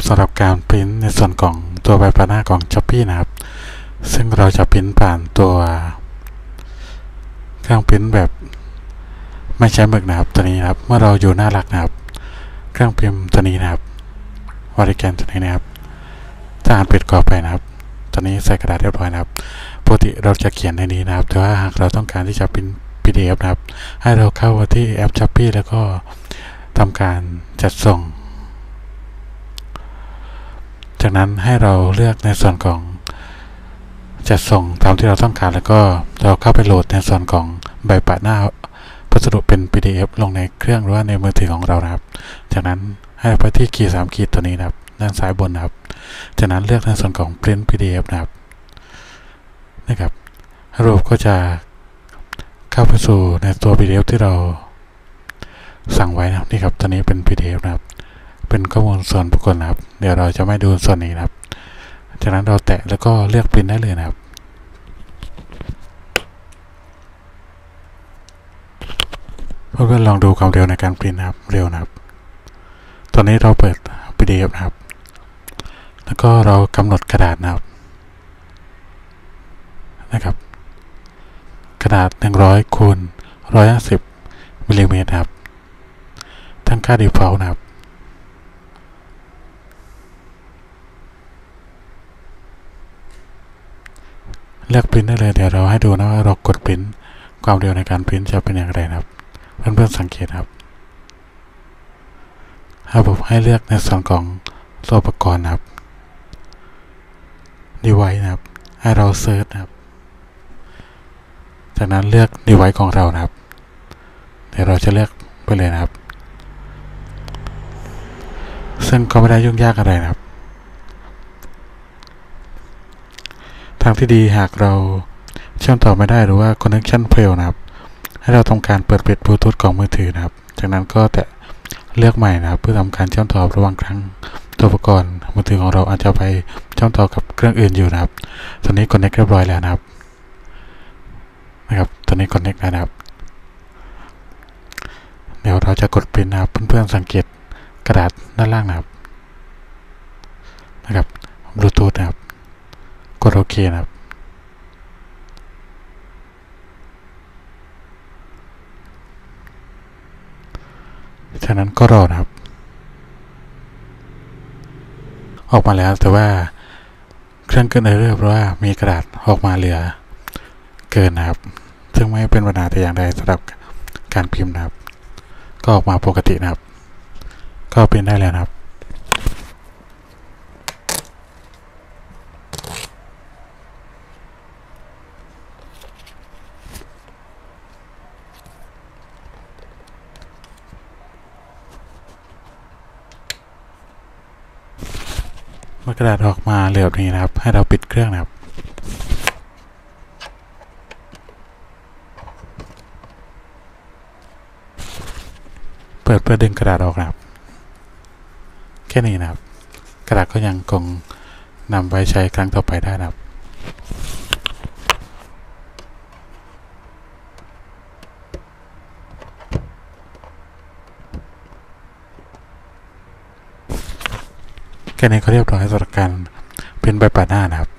นะครับสำหรับการพิมพ์ในส่วนของตัวใบปาหน้าของ Shopee นะครับซึ่งเราจะพิมพ์ผ่านตัวเครื่องพิมพ์แบบไม่ใช้หมึกนะครับตัวนี้ครับเมื่อเราอยู่หน้าหลักนะครับเครื่องพิมพ์ตัวนี้นะครับวาริแกนตัวนี้นะครับถ้าอ่านปิดกรอบไปนะครับตอนนี้ใส่กระดาษเรียบร้อยนะครับปกติเราจะเขียนในนี้นะครับแต่ว่าหากเราต้องการที่จะพิมพ์ PDF นะครับให้เราเข้าที่แอป Shopee แล้วก็ทำการจัดส่งจากนั้นให้เราเลือกในส่วนของจัดส่งตามที่เราต้องการแล้วก็เราเข้าไปโหลดในส่วนของใบปะหน้าพัสดุเป็น PDF ลงในเครื่องหรือว่าในมือถือของเรานะครับจากนั้นให้ไปที่ขีด3ขีดตัวนี้นะครับด้านซ้ายบนนะครับจากนั้นเลือกในส่วนของ Print PDF นะครับรูปก็จะเข้าไปสู่ในตัว PDF ที่เราสั่งไว้นะครับนี่ครับตัวนี้เป็น PDF นะครับเป็นข้อมูลส่วนบุคคลนะครับเดี๋ยวเราจะไม่ดูส่วนนี้นะครับจากนั้นเราแตะแล้วก็เลือกปริ้นได้เลยนะครับเพื่อนๆลองดูความเร็วในการปริ้นนะครับเร็วนะครับตอนนี้เราเปิด PDF นะครับแล้วก็เรากำหนดกระดาษนะครับกระดาษ100 x 150 มิลลิเมตรครับตั้งค่า default นะครับเลือกปริ้นได้เลยเดี๋ยวเราให้ดูนะว่าเรากดปริ้นความเร็วในการปริ้นจะเป็นอย่างไรนะครับเพื่อนๆสังเกตครับระบบให้เลือกในส่วนของตัวอุปกรณ์นะครับ device นะครับให้เราเซิร์ชนะครับจากนั้นเลือก device ของเรานะครับเดี๋ยวเราจะเลือกไปเลยนะครับซึ่งก็ไม่ได้ยุ่งยากอะไรนะครับทางที่ดีหากเราเชื่อมต่อไม่ได้หรือว่า connection fail นะครับให้เราทำการเปิดปิด Bluetooth ของมือถือนะครับจากนั้นก็แตะเลือกใหม่นะครับเพื่อทำการเชื่อมต่อระหว่างครั้งตัวอุปกรณ์มือถือของเราอาจจะไปเชื่อมต่อกับเครื่องอื่นอยู่นะครับตอนนี้ connect เรียบร้อยแล้วนะครับตอนนี้ connect แล้วนะครับเดี๋ยวเราจะกดปริ้นนะครับเพื่อนๆสังเกตกระดาษด้านล่างนะครับBluetooth นะครับกดโอเคนะครับจากนั้นก็รอนะครับออกมาแล้วแต่ว่าเครื่องเกิดเรื่อยเพราะว่ามีกระดาษออกมาเหลือเกินนะครับซึ่งไม่เป็นปัญหาแต่อย่างใดสำหรับการพิมพ์นะครับก็ออกมาปกตินะครับก็เป็นได้แล้วนะครับกระดาษออกมาเหลือบนี้นะครับให้เราปิดเครื่องนะครับเปิดเพื่อดึงกระดาษออกนะครับแค่นี้นะครับกระดาษก็ยังคงนำไปใช้ครั้งต่อไปได้นะครับแค่นี้ก็เรียบร้อยสำหรับการเป็นใบปะหน้านะครับ